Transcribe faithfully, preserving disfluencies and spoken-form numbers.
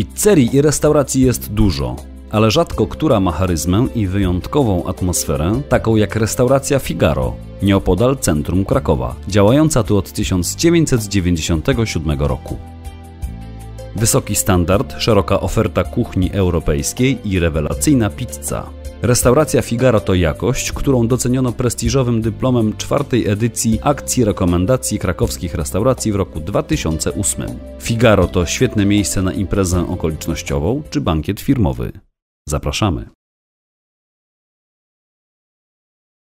Pizzerii i restauracji jest dużo, ale rzadko która ma charyzmę i wyjątkową atmosferę, taką jak restauracja Figarro, nieopodal centrum Krakowa, działająca tu od tysiąc dziewięćset dziewięćdziesiątego siódmego roku. Wysoki standard, szeroka oferta kuchni europejskiej i rewelacyjna pizza. Restauracja Figarro to jakość, którą doceniono prestiżowym dyplomem czwartej edycji akcji rekomendacji krakowskich restauracji w roku dwa tysiące ósmym. Figarro to świetne miejsce na imprezę okolicznościową czy bankiet firmowy. Zapraszamy!